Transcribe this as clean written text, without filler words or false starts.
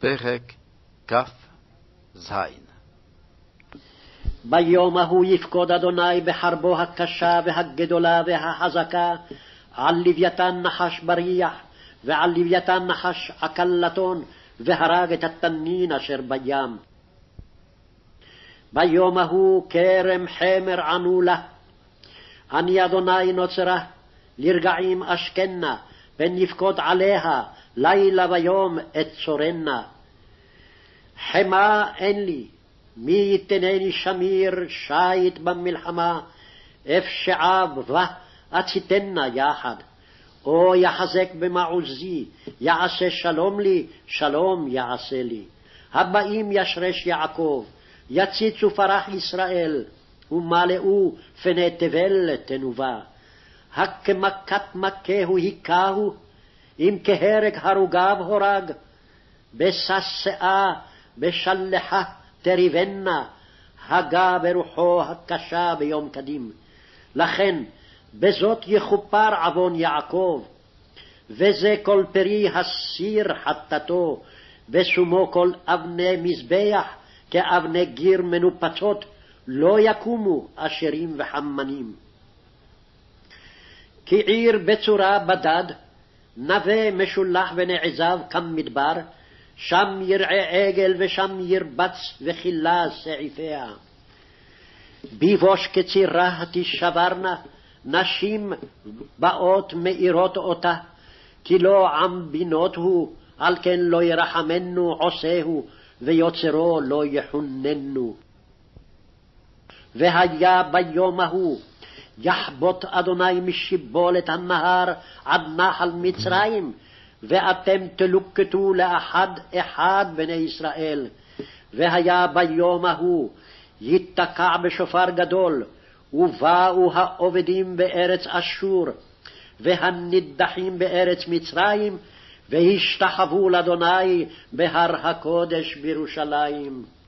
פרק כף זין. ביום ההוא יפקוד אדוני בחרבו הקשה והגדולה והחזקה על לוויתן נחש בריח ועל לוויתן נחש עקלתון, והרג את התנין אשר בים. ביום ההוא כרם חמר ענו לה, אני אדוני נוצרה, לרגעים אשכנה, פן יפקוד עליה לילה ויום את צורנה. חמה אין לי, מי ייתנני שמיר שיט במלחמה, אפשעב בה אציתנה יחד, או יחזק במעוזי, יעשה שלום לי, שלום יעשה לי. הבאים ישרש יעקב, יציצו פרח ישראל, ומלאו פני תבל תנובה. הכמכת מכהו היכהו, אם כהרג הרוגב הורג, בשסאה בשלחה תריבנה, הגה ברוחו הקשה ביום קדים. לכן בזאת יכופר עוון יעקב, וזה כל פרי הסיר חטאתו, בשומו כל אבני מזבח כאבני גיר מנופצות, לא יקומו אשרים וחמנים. כי עיר בצורה בדד, נווה משולח ונעזב כמדבר, שם ירעה עגל ושם ירבץ וחילה סעיפיה. ביבוש כצירה תשברנה, נשים באות מאירות אותה, כי לא עם בינות הוא, על כן לא ירחמנו עושהו, ויוצרו לא יחוננו. והיה ביום ההוא, יחבוט אדוני משיבולת הנהר עד נחל מצרים, ואתם תלוקטו לאחד אחד בני ישראל. והיה ביום ההוא, ייתקע בשופר גדול, ובאו העובדים בארץ אשור, והנידחים בארץ מצרים, והשתחוו לאדוני בהר הקודש בירושלים.